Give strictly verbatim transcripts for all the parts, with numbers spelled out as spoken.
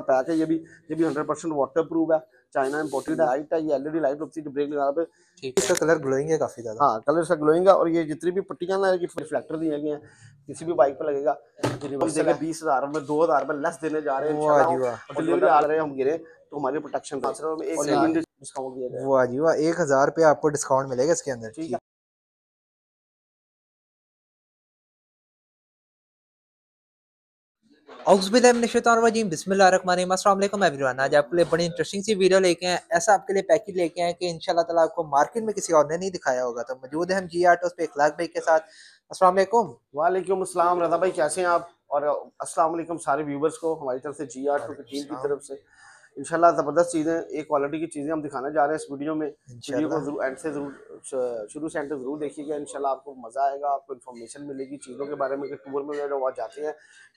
Pack है, ये भी ये भी हंड्रेड परसेंट वाटर प्रूफ है, चाइना इंपोर्टेड है, लाइट है, ये एलईडी लाइट है, ब्रेक लगा पे ठीक है, इसका कलर ग्लोइंग है काफी ज्यादा। हाँ, कलर सा ग्लोइंग है और ये जितनी भी पट्टियां ना रिफ्लेक्टर दी गई हैं, किसी भी बाइक पे लगेगा। बीस हजार में दो हजार में लेस देने जा रहे हैं, हम गिरे तो हमारी प्रोटेक्शन डिस्काउंट दिया जाए। वाह जी वाह, एक हजार रुपये आपको डिस्काउंट मिलेगा इसके अंदर, ठीक है। औज़ुबिल्लाहिमिनश्शैतानिर्रजीम, बिस्मिल्लाहिर्रहमानिर्रहीम, अस्सलाम वालेकुम एवरीवन। आज आपके लिए बड़ी इंटरेस्टिंग सी वीडियो लेके हैं, ऐसा आपके लिए पैकेज लेके हैं कि इंशाल्लाह ताला आपको मार्केट में किसी और ने नहीं दिखाया होगा। तो मौजूद है हम जी ऑटोज़ पे इखलाक भाई के साथ। अस्सलाम वालेकुम। वालेकुम अस्सलाम रज़ा भाई, कैसे हैं आप? और अस्सलाम वालेकुम सारे व्यूवर्स को हमारी तरफ से, जी ऑटो की टीम की तरफ से। इंशाल्लाह ज़बरदस्त चीज़ें, एक क्वालिटी की चीज़ें हम दिखाने जा रहे हैं इस वीडियो में। वीडियो को जरूर एंड से जरूर शुरू से एंड तक जरूर देखिएगा, इंशाल्लाह आपको मज़ा आएगा, आपको इन्फॉर्मेशन मिलेगी चीज़ों के बारे में कि टूर में जो वहाँ जाते हैं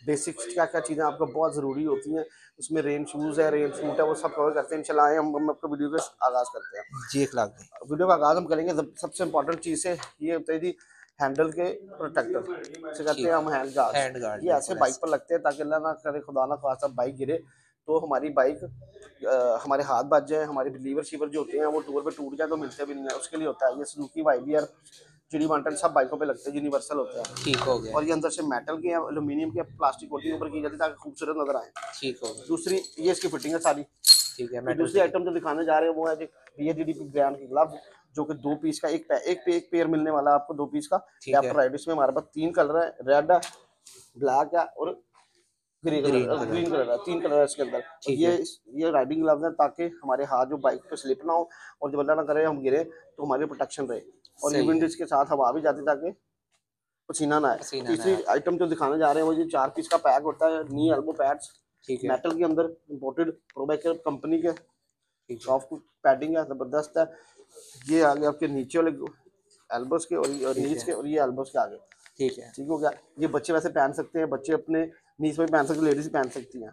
बेसिक्स क्या क्या चीज़ें आपको बहुत ज़रूरी होती हैं। उसमें रेन शूज़ है, रेन सूट है, वो सब कवर करते हैं इंशाल्लाह। आए हम आपको वीडियो का आगाज़ करते हैं। जी इखलाक, वीडियो का आगाज़ हम करेंगे सबसे इंपॉर्टेंट चीज़ से, ये होती थी हैंडल के प्रोटेक्टर, जिसे कहते हैं हम हैंड गार्ड। ये ऐसे बाइक पर लगते हैं ताकि अल्लाह ना करे खुदा ना खासा बाइक गिरे तो हमारी बाइक हमारे हाथ बच जाए, हमारे लीवर शीवर जो होते हैं वो टूर पे टूट जाए तो मिलते भी नहीं है, उसके लिए होता है। ये सुजुकी वाई बी आर जुड़ी वांटन सब बाइकों पे लगते हैं, यूनिवर्सल होता है, ठीक हो गया। और ये अंदर से मेटल के एल्यूमिनियम के प्लास्टिक कोटिंग ऊपर की जाती है ताकि खूबसूरत नजर आए, ठीक हो गया। दूसरी ये इसकी फिटिंग है सारी, ठीक है। दूसरी आइटम जो दिखाने जा रहे हैं वो है जी जी डी पी ब्रांड के ग्लव, जो कि दो पीस का एक एक पेयर मिलने वाला आपको, दो पीस का लेफ्ट राइट। इसमें हमारे पास तीन कलर है, रेड है, ब्लैक है और ग्रीन कलर है, तीन कलर है इसके अंदर। ये ये राइडिंग ग्लव्स है ताकि हमारे हाथ जो बाइक पे स्लिप ना हो और जब अल्लाह ना करे हम गिरे तो हमारी प्रोटेक्शन रहे और विंड के साथ हवा भी जाती ताकि पसीना ना आए। तीसरी आइटम जो दिखाने जा रहे हैं वो ये चार पीस का पैक होता है, नी एल्बो पैड्स, ठीक है, मेटल के अंदर, इम्पोर्टेड प्रोबेकर कंपनी के, सॉफ्ट पैडिंग है, जबरदस्त है। ये आगे आपके नीचे वाले एल्बोस के और नीज के और ये एल्बोस के आगे, ठीक है, ठीक हो गया। ये बच्चे वैसे पहन सकते हैं, बच्चे अपने नीस में पहन सकते, लेडीज पहन सकती हैं।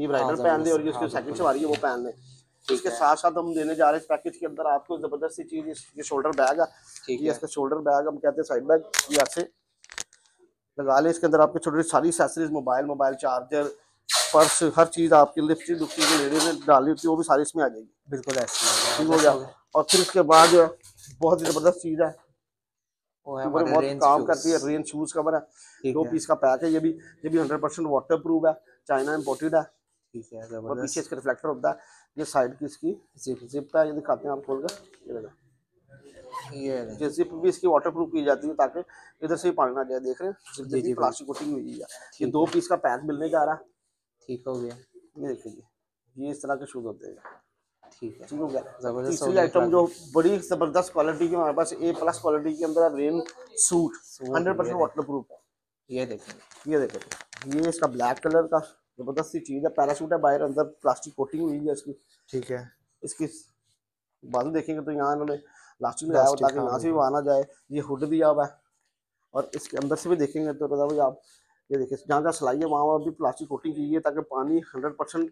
ये ब्राइडल पहन दे और ये उसके सेकंड सवारी है वो पहन दे। इसके साथ साथ हम देने जा रहे हैं इस पैकेज के अंदर आपको जबरदस्त सी चीज, ये शोल्डर बैग है, ये इसका शोल्डर बैग हम कहते हैं साइड बैग, ये ऐसे लगा ले। इसके अंदर आपके छोटी छोटी सारी accessories, mobile mobile charger, purse, हर चीज आपके लिपस्टिक दुपस्टिक जो लेडीज में डाली होती है वो भी सारी इसमें आ जाएगी, बिल्कुल ऐसी, ठीक हो गया। और फिर इसके बाद जो है बहुत ही जबरदस्त चीज है वो है, बहुत काम करती है, रेन शूज कवर है, दो पीस का पैक है। ये भी ये भी हंड्रेड परसेंट वाटर प्रूफ है, चाइना इंपोर्टेड है, ठीक है। और पीछे इसका रिफ्लेक्टर होता है, ये साइड की इसकी जिप जिप है, ये दिखाते हैं आप खोल कर, ये जिप भी इसकी वाटर प्रूफ की जाती है ताकि इधर से ही पानी ना जाए, देख रहे हैं प्लास्टिक कोटिंग हुई है। ये दो पीस का पैक मिलने जा रहा है, ठीक हो गया। ये देखिए ये इस तरह के शूज होते हैं, ठीक है, ठीक हो गया। तीसरी आइटम जो बड़ी जबरदस्त क्वालिटी की हमारे पास ए प्लस क्वालिटी के अंदर rain suit, hundred percent waterproof है। ये देखें ये देखें ये इसका ब्लैक कलर का जबरदस्त सी चीज है, पैराशूट है, बाहर अंदर प्लास्टिक कोटिंग हुई है इसकी, ठीक है। इसकी बाजू देखेंगे तो यहाँ इन्होंने प्लास्टिक लगाया हुआ ताकि यहाँ से भी आना जाए। ये हुड दिया हुआ है और इसके अंदर से भी देखेंगे तो रजा भाई आप ये देखिए जहाँ जहाँ सिलाई है वहाँ वहाँ भी प्लास्टिक कोटिंग की है ताकि पानी हंड्रेड परसेंट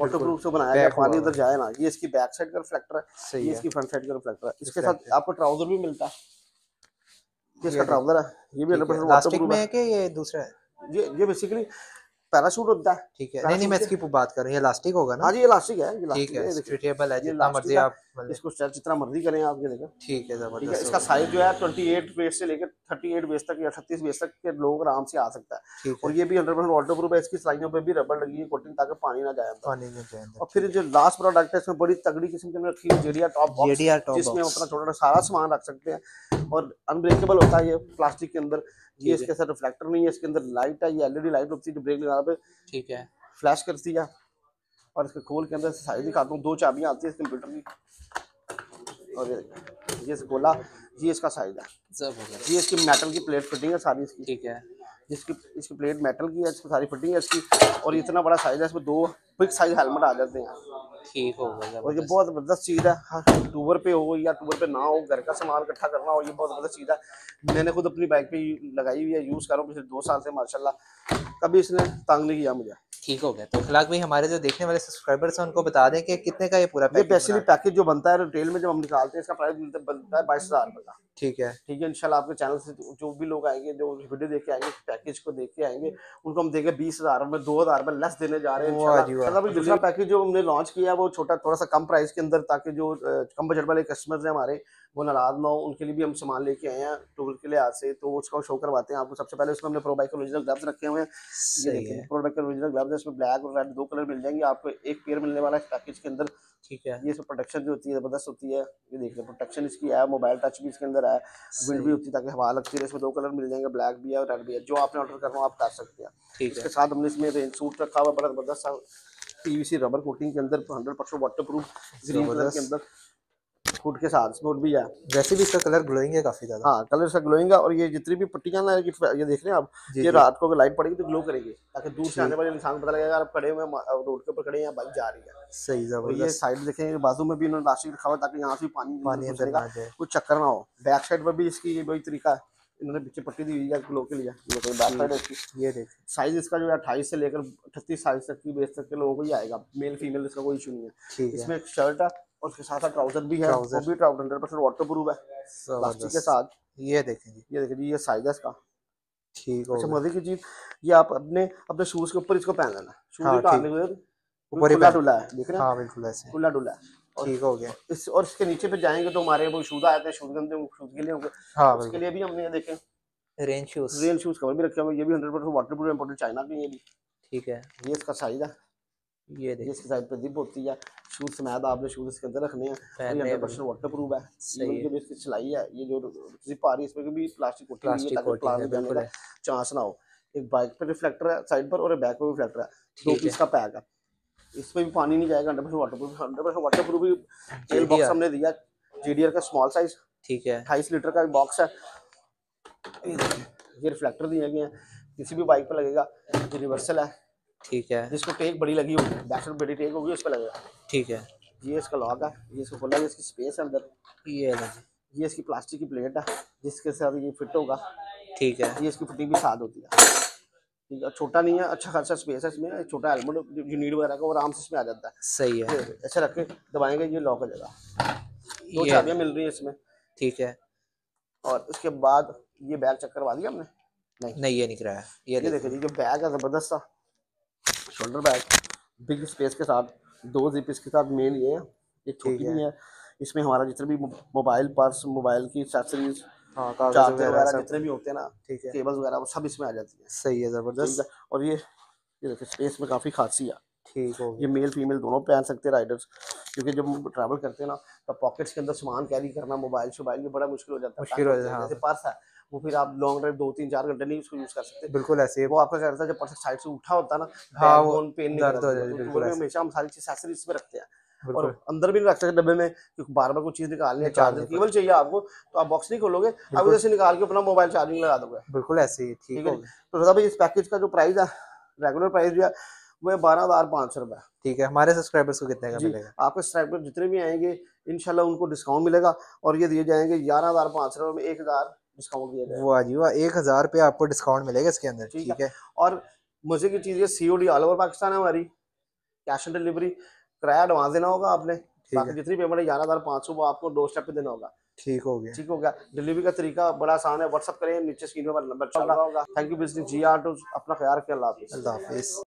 वाटरप्रूफ से बनाया जाए, पानी इधर जाए ना। ये इसकी बैक साइड का रिफ्लेक्टर है, ये इसकी फ्रंट साइड का रिफ्लेक्टर है। इसके साथ आपको ट्राउजर भी मिलता है, ये इसका ट्राउजर है, ये भी हंड्रेड परसेंट वाटरप्रूफ है। कि ये दूसरा है, ये ये बेसिकली पैराशूट होता है, ठीक है। नहीं नहीं मैं इसकी बात कर रहा हूं, ये इलास्टिक होगा ना? हां जी इलास्टिक है, ये इलास्टिक है, स्ट्रेचेबल है, जितना मर्जी आप इसको स्ट्रेच जितना मर्जी करें आप, ये देखो, ठीक है, जबरदस्त। इसका साइज जो है अट्ठाईस वेस्ट से लेकर अड़तीस वेस्ट तक या अड़तीस वेस्ट तक के लोग आराम से आ सकता है। और ये भी हंड्रेड परसेंट वाटरप्रूफ है, इसकी सिलाइयों पे भी रबर लगी है कोटिंग ताकि पानी ना जाए, पानी ना जाए। और फिर जो लास्ट प्रोडक्ट है इसमें बड़ी तगड़ी किस्म के रखी है JDR top box, JDR top जिसमें अपना छोटा सारा सामान रख सकते हैं और अनब्रेकेबल होता है ये प्लास्टिक के अंदर। ये इसके साथ रिफ्लेक्टर नहीं है, इसके अंदर लाइट है, ये एलईडी लाइट होती है जो ब्रेक लगा पे ठीक है फ्लैश करती है। और इसके खोल के अंदर साइड दिखाता हूँ, दो चाबियां आती है इस कंप्यूटर की और ये ये खोला, ये इसका साइड है, ये इसकी मेटल की प्लेट फिटिंग है सारी इसकी, ठीक है। इसकी इसकी प्लेट मेटल की है, इसकी सारी फिटिंग है इसकी। और इतना बड़ा साइज है, इसमें दो बिग साइज हेलमेट आ जाते हैं, ठीक हो गया। और ये बहुत जबरदस्त चीज है, टूर पे हो या टूर पे ना हो, घर का सामान इकट्ठा करना हो, ये बहुत जबरदस्त चीज है। मैंने खुद अपनी बाइक पे लगाई हुई है, यूज कर रहा हूँ पिछले दो साल से माशाल्लाह, कभी इसने तंग नहीं किया मुझे, ठीक हो गया। तो इखलाक भाई हमारे जो देखने वाले सब्सक्राइबर्स हैं उनको बता दें कि कितने का ये पूरा पैकेज, ये बेसिकली पैकेज जो बनता है रिटेल में जब हम निकालते हैं इसका प्राइस बनता है बाईस हजार रुपये का, ठीक है ठीक है। इंशाल्लाह आपके चैनल से जो भी लोग आएंगे, जो वीडियो देख के आएंगे, पैकेज को देख के आएंगे, उनको हम देंगे बीस हजार में दो हजार में लेस देने जा रहे हैं। दूसरा पैकेज जो हमने लॉन्च किया है वो छोटा थोड़ा सा कम प्राइस के अंदर, ताकि जो कम बजट वाले कस्टमर्स हैं हमारे वो नाराज ना हो, उनके लिए भी हम सामान लेके आए हैं टूल के लिए आज से, तो उसका शो करवाते हैं आपको। सबसे पहले उसमें हमने प्रोबाइक ओरिजिनल ग्लव्स रखे हुए हैं, प्रोबाइक ओरिजिनल ग्लव्स है, इसमें ब्लैक और रेड दो कलर मिल जाएंगे आपको, एक पेयर मिलने वाला है पैकेज के अंदर। ठीक है, ये सब प्रोटेक्शन जो होती है जबरदस्त होती है, ये देख लें प्रोटेक्शन इसकी है, मोबाइल टच भी इसके अंदर है, विंड भी होती है ताकि हवा लगती है। इसमें दो कलर मिल जाएंगे, ब्लैक भी है और रेड भी है, जो आपने ऑर्डर करना हो आप कर सकते हैं। ठीक है, इसके साथ हमने इसमें रेन सूट रखा हुआ, बड़ा जबरदस्त पीवीसी रबर कोटिंग के अंदर, hundred percent water proof green colour के अंदर फूड के साथ स्पोर्ट भी है। वैसे भी इसका कलर ग्लोइंग है काफी ज्यादा, हाँ कलर इसका ग्लोइंग है, और ये जितनी भी पट्टियां ना ये देख रहे हैं आप, ये रात को अगर लाइट पड़ेगी तो ग्लो करेगी, ताकि दूर से आने वाले इंसान को पता लगेगा आप खड़े हुए रोड के ऊपर खड़े हैं, बाइक जा रही है। सही जबरदस्त। ये साइड देखें, बाजू में भी इन्होंने प्लास्टिक रखा हुआ ताकि यहाँ से पानी पानी चलेगा, कुछ चक्कर ना हो। बैक साइड पर भी इसकी ये वही तरीका है, इन्होंने पीछे पट्टी दी हुई है ग्लो के लिए। बैक साइड इसकी ये देख, साइज इसका जो है अट्ठाईस से लेकर अठतीस साइज तक की बेस तक के लोगों को ही आएगा, मेल फीमेल इसका कोई इशू नहीं है। इसमें एक शर्ट है और उसके साथ साथ ट्राउजर भी है, वो भी हंड्रेड परसेंट वाटर प्रूफ है प्लास्टिक के साथ। ये देखें जी, ये देखें जी, ये साइज है इसका। ठीक है, अच्छा मजे की चीज ये आप अपने अपने शूज के ऊपर इसको पहन लेना, शूज का ऊपर खुला डुला है, देख रहे हैं, हां बिल्कुल ऐसे खुला डुला है। ठीक हो गया इस, और इसके नीचे पे जाएंगे तो हमारे वो शूज आते हैं, शूज गंदे शूज के लिए उसके लिए भी हमने ये देखें rain shoes, rain shoes cover भी रखे हुए, ये भी hundred percent water proof imported China के, ये भी ठीक है। ये इसका साइज है, ये देखिए इसके साइड पे जिप होती है, शूज समेत आपने शूज इसके अंदर रखने हैं, ये हंड्रेड परसेंट वाटरप्रूफ है। ये जो इसकी सिलाई है, ये जो जिप आ रही है इसमें भी प्लास्टिक कोटिंग है ताकि प्लास्टिक बिल्कुल चांस ना हो। एक बाइक पे रिफ्लेक्टर है साइड पर और बैक पे भी रिफ्लेक्टर है, दो पीस का पैक है, इसमें भी पानी नहीं जाएगा, hundred percent waterproof hundred percent waterproof भी। जेल बॉक्स हमने दिया जेडीआर का स्मॉल साइज, ठीक है, अट्ठाईस लीटर का बॉक्स है। ये रिफ्लेक्टर दिए गए हैं, किसी भी बाइक पे लगेगा, यूनिवर्सल है। ठीक है, जिसको टेक बड़ी लगी होगी, बैकसाइड बड़ी टेक होगी उस पर लगेगा। ठीक है, ये इसका लॉक है, ये इसको खोला, इसकी स्पेस है अंदर, ये है ये इसकी प्लास्टिक की प्लेट है जिसके साथ ये फिट होगा। ठीक है, ये इसकी फिटिंग भी साथ होती है। ठीक है, छोटा नहीं है, अच्छा खासा स्पेस है इसमें, छोटा हेलमेट जो नीड वगैरह का वो आराम से इसमें आ जाता है। सही है, ऐसे रख के दबाएंगे ये लॉक हो जाएगा, दो चाबियाँ मिल रही है इसमें। ठीक है, और उसके बाद ये बैग चेक करवा दिया हमने, नहीं नहीं ये निकल रहा है, ये देखिए जो बैग है जबरदस्त सा शोल्डर बैग, बिग स्पेस के साथ, दो जिप इसके साथ मेन ये है, एक छोटी भी है। इसमें हमारा जितने भी मोबाइल पर्स, मोबाइल की एक्सेसरीज, हाँ कागज वगैरह जितने भी होते हैं ना, ठीक है, केबल्स वगैरह वो सब इसमें आ जाती है। सही है, जबरदस्त। और ये ये देखिए स्पेस में काफ़ी खासी है। ठीक हो, ये मेल फीमेल दोनों पहन सकते हैं राइडर्स, क्योंकि जब ट्रैवल करते हैं ना तब पॉकेट्स के अंदर सामान कैरी करना, मोबाइल शोबाइल ये बड़ा मुश्किल हो जाता है, मुश्किल हो जाता है। जैसे पर्स है वो फिर आप लॉन्ग ड्राइव दो तीन चार घंटे नहीं उसको यूज कर सकते, बिल्कुल ऐसे वो आपका कहता है जब पर्स साइड से उठा होता ना, हाँ वो पेन नहीं करता, बिल्कुल हमेशा हम सारी चीज एक्सेसरीज में रखते हैं और अंदर भी नहीं रखते डब्बे में, क्योंकि बार बार कोई चीज निकालनी है, चार्जर केबल चाहिए आपको तो आप बॉक्स नहीं खोलोगे, आप उधर से निकाल के अपना मोबाइल चार्जिंग लगा दोगे, बिल्कुल ऐसे ही। ठीक है, तो दादा भाई इस पैकेज का जो प्राइस है, रेगुलर प्राइस जो है वो बारह हजार पाँच सौ रुपए। ठीक है, हमारे सब्सक्राइबर्स को कितने का मिलेगा? आपके सब्सक्राइबर जितने भी आएंगे इंशाल्लाह उनको डिस्काउंट मिलेगा, और ये दिए जाएंगे ग्यारह हजार पाँच सौ रुपए में, एक हजार डिस्काउंट दिया जाएगा। वाह जी वाह, एक हजार पे आपको डिस्काउंट मिलेगा इसके अंदर। ठीक है, और मजे की चीज ये सीओडी ऑल ओवर पाकिस्तान है हमारी, कैश ऑन डिलीवरी, किराया एडवांस देना होगा आपने, बाकी जितनी पेमेंट है ग्यारह हजार पाँच सौ वो आपको दो स्टेप पे देना होगा। ठीक हो गया, ठीक हो गया। डिलीवरी का तरीका बड़ा आसान है, व्हाट्सअप करें, नीचे स्क्रीन पर नंबर चल रहा होगा। Thank you business ji auto, अपना ख्याल रखें, अल्लाह हाफिज़।